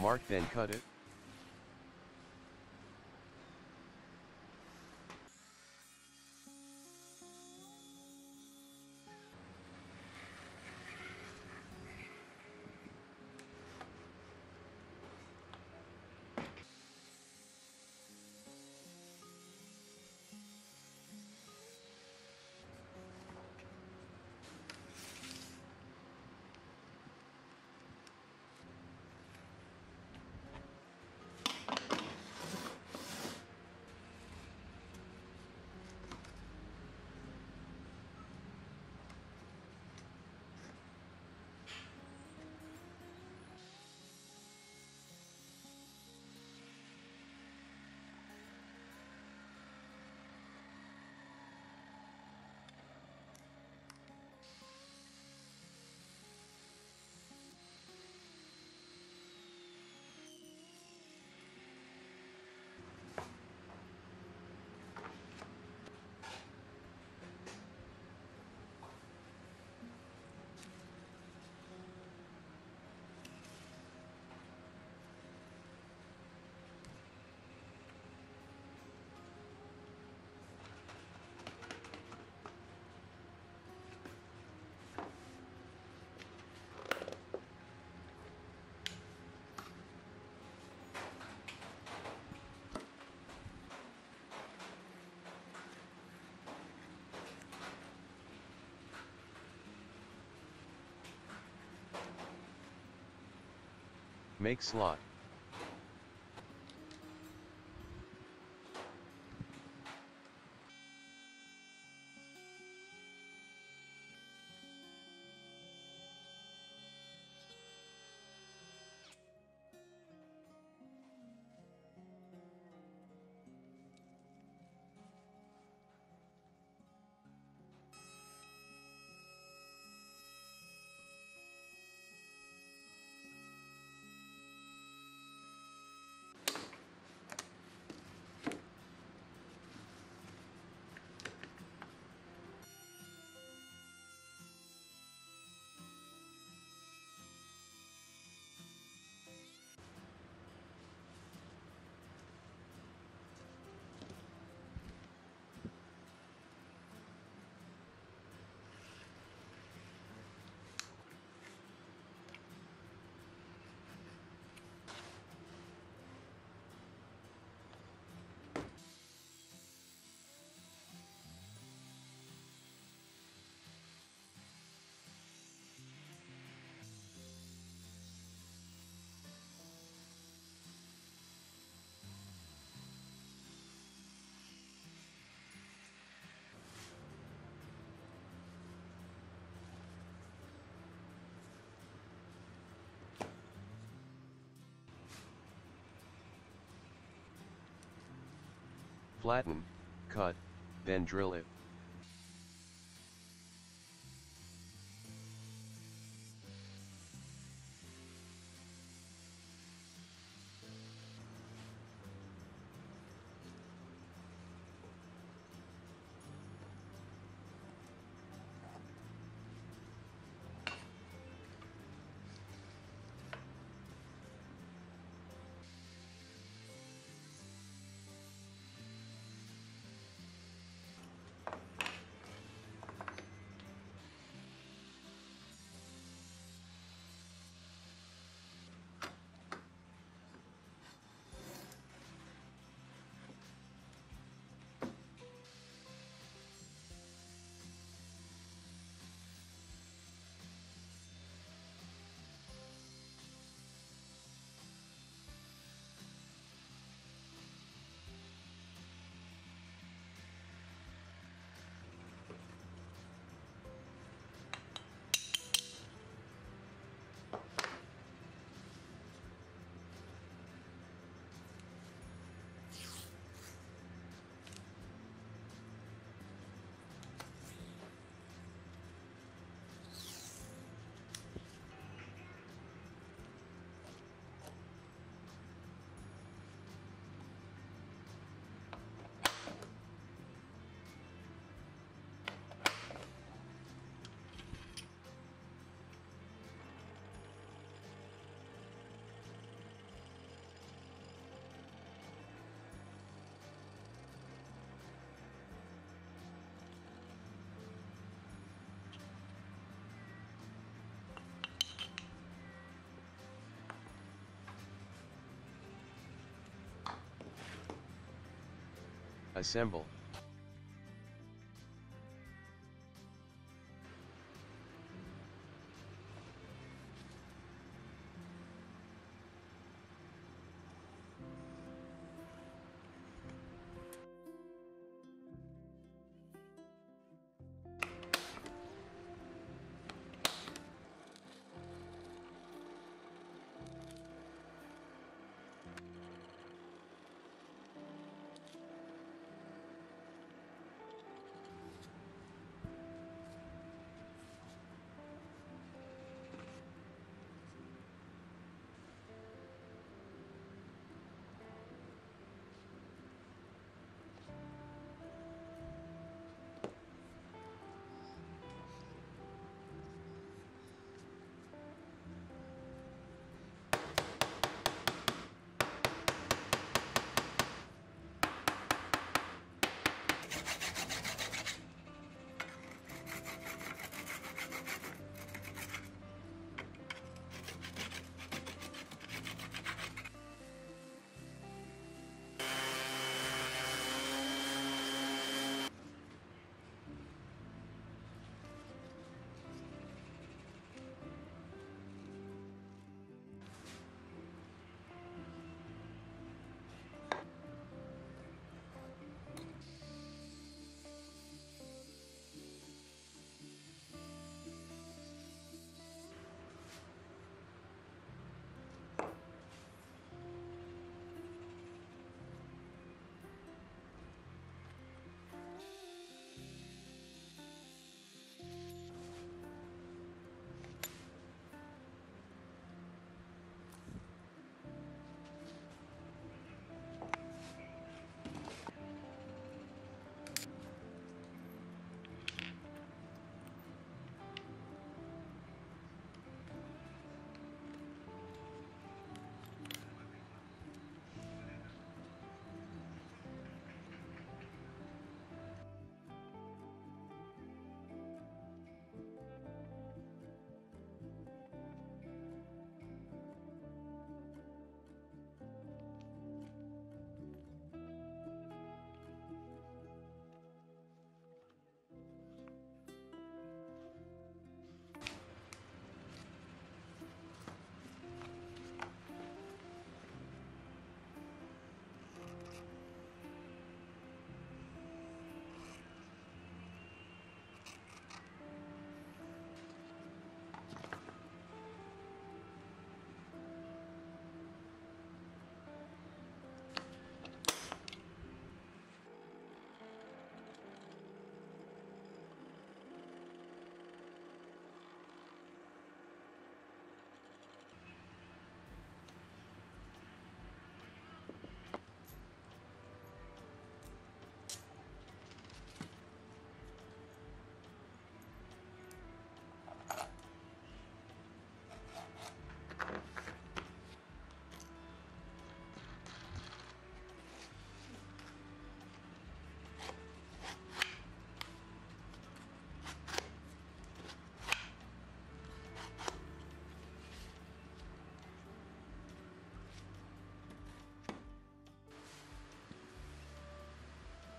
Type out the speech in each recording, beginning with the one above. Mark then cut it. Make slot. Flatten, cut, then drill it. Assemble.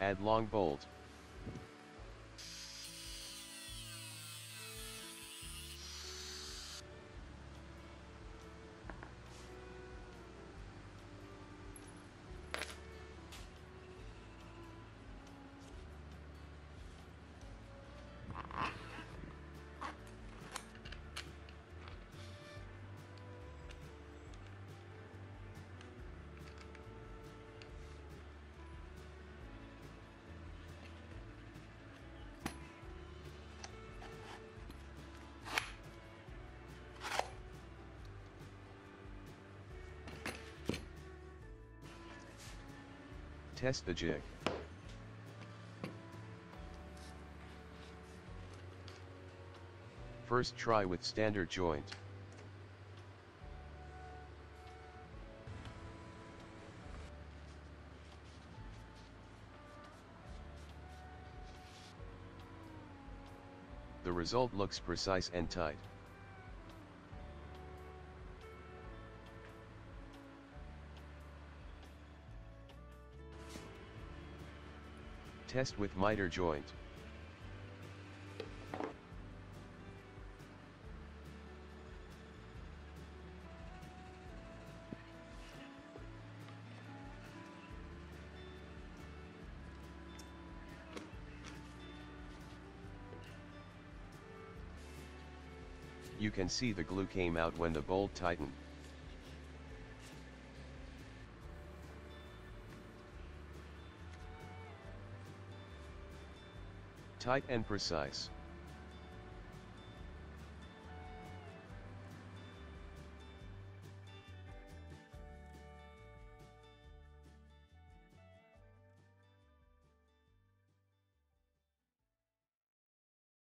Add long bolt. Test the jig. First try with standard joint. The result looks precise and tight. Test with miter joint. You can see the glue came out when the bolt tightened. Tight and precise.